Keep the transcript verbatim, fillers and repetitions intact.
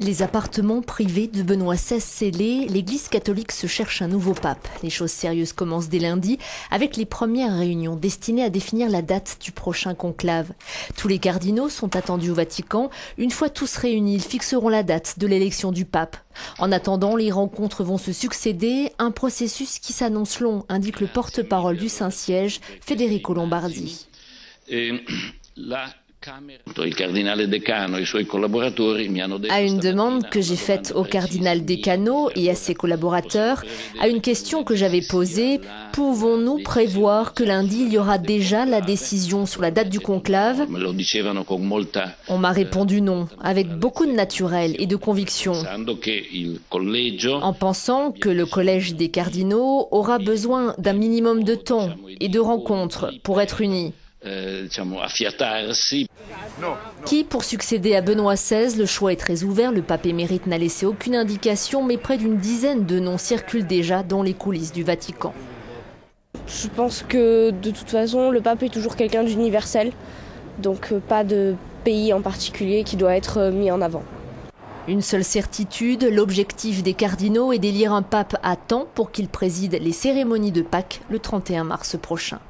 Les appartements privés de Benoît seize scellés, l'église catholique se cherche un nouveau pape. Les choses sérieuses commencent dès lundi avec les premières réunions destinées à définir la date du prochain conclave. Tous les cardinaux sont attendus au Vatican. Une fois tous réunis, ils fixeront la date de l'élection du pape. En attendant, les rencontres vont se succéder. Un processus qui s'annonce long, indique le porte-parole du Saint-Siège, Federico Lombardi. Et là... À une demande que j'ai faite au cardinal Decano et à ses collaborateurs, à une question que j'avais posée, pouvons-nous prévoir que lundi il y aura déjà la décision sur la date du conclave? On m'a répondu non, avec beaucoup de naturel et de conviction, en pensant que le collège des cardinaux aura besoin d'un minimum de temps et de rencontres pour être unis. Qui pour succéder à Benoît seize, le choix est très ouvert, le pape émérite n'a laissé aucune indication, mais près d'une dizaine de noms circulent déjà dans les coulisses du Vatican. Je pense que de toute façon, le pape est toujours quelqu'un d'universel, donc pas de pays en particulier qui doit être mis en avant. Une seule certitude, l'objectif des cardinaux est d'élire un pape à temps pour qu'il préside les cérémonies de Pâques le trente et un mars prochain.